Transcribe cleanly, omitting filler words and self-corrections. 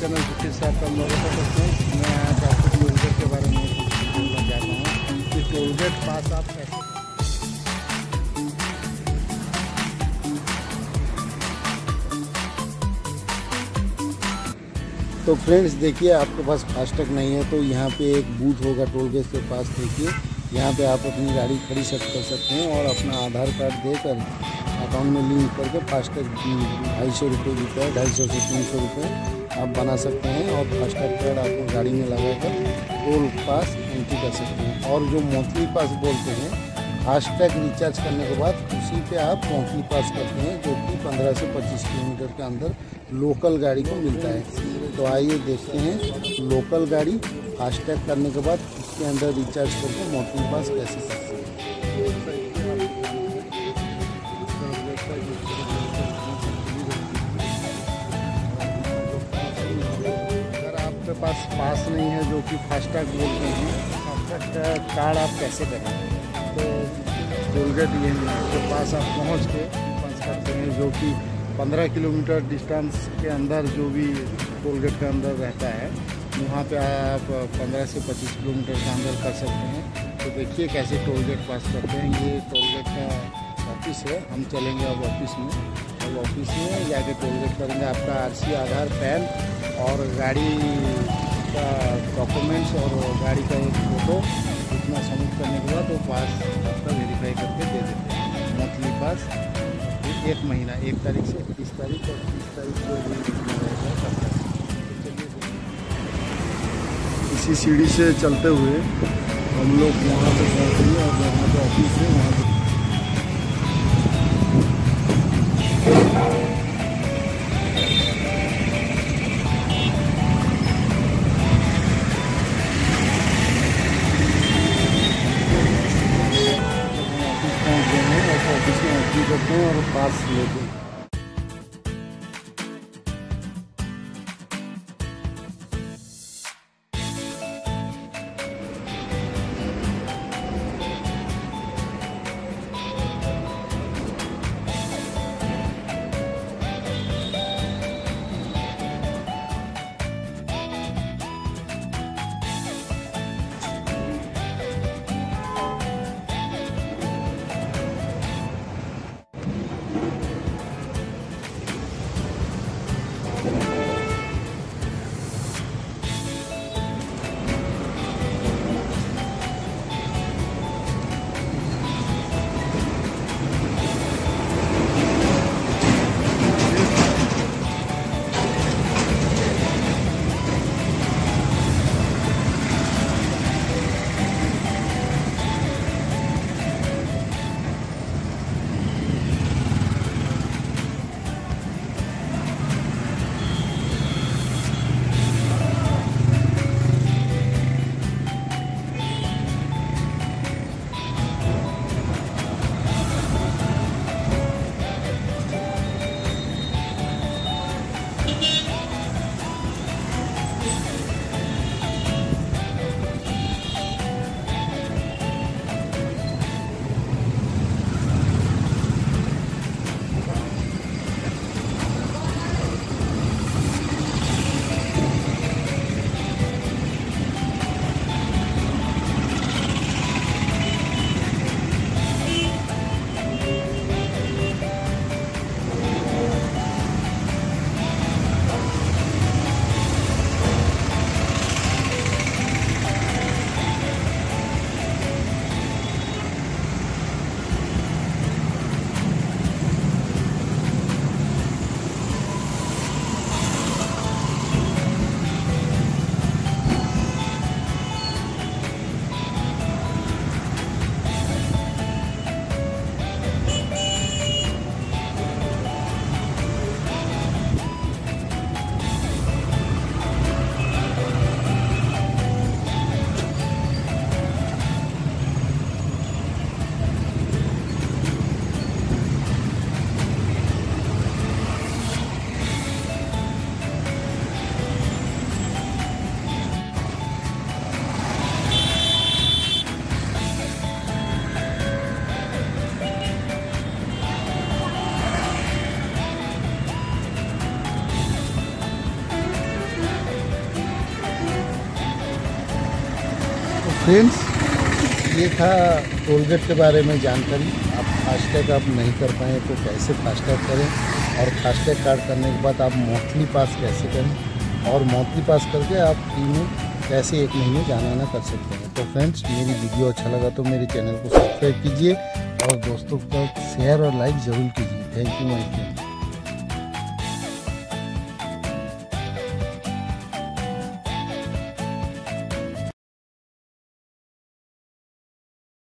Channel जिसके साथ हम लोगों को करते हैं। मैं आज आपको टोलगेट के बारे में बोलना चाहता हूँ कि टोलगेट पास आप कैसे तो फ्रेंड्स देखिए आपके पास फास्टैग नहीं है तो यहाँ पे एक बूथ होगा टोल गेट के पास। देखिए यहाँ पे आप अपनी गाड़ी खड़ी कर सकते हैं और अपना आधार कार्ड देकर अकाउंट में लिंक करके फास्टैग 250 रुपये देता है, 250 से 300 रुपये आप बना सकते हैं और फास्टैग कार्ड आपको गाड़ी में लगाकर टोल पास एंट्री कर सकते हैं। और जो मंथली पास बोलते हैं फास्टैग रिचार्ज करने के बाद उसी पर आप मंथली पास करते हैं जो कि 15 से 25 किलोमीटर के अंदर लोकल गाड़ी को मिलता है। तो आइए देखते हैं लोकल गाड़ी फास्टैग करने के बाद इसके अंदर रिचार्ज करके मोटरी पास कैसे सकते हैं। अगर आपके पास पास नहीं है जो कि फास्टैग बोलते हैं, फास्टैग कार्ड आप कैसे करेंगे तो टोलगेट ये के पास आप पहुंच के पास करते हैं जो कि 15 किलोमीटर डिस्टेंस के अंदर जो भी टोलगेट के अंदर रहता है वहाँ पे आप 15 से 25 किलोमीटर के अंदर कर सकते हैं। तो देखिए कैसे टोलगेट पास करते हैं। ये टोलगेट का ऑफिस है, हम चलेंगे अब ऑफिस में। अब ऑफिस में जाके टोलगेट करेंगे आपका आरसी, आधार, पैन और गाड़ी का डॉक्यूमेंट्स और गाड़ी का एक फ़ोटो इतना सबमिट करने के बाद वो पास आपका वेरीफाई करके दे देते हैं। मंथली पास एक महीना 1 तारीख से 30 तारीख और 20 तारीख को इसी सीढ़ी से चलते हुए हम लोग वहाँ पे पहुँच गए और वहाँ पे ऑफिस है। वहाँ पे ऑफिस पहुँच गए हैं और ऑफिस में एंट्री करते हैं और पास लेते हैं। फ्रेंड्स, ये था टोलगेट के बारे में जानकारी। आप फास्टैग आप नहीं कर पाए तो कैसे फास्टैग करें, और फास्टैग कार्ड करने के बाद आप मंथली पास कैसे करें, और मंथली पास करके आप फ्री में कैसे एक महीने जाना आना कर सकते हैं। तो फ्रेंड्स, मेरी वीडियो अच्छा लगा तो मेरे चैनल को सब्सक्राइब कीजिए और दोस्तों का शेयर और लाइक ज़रूर कीजिए। Thank you my friend.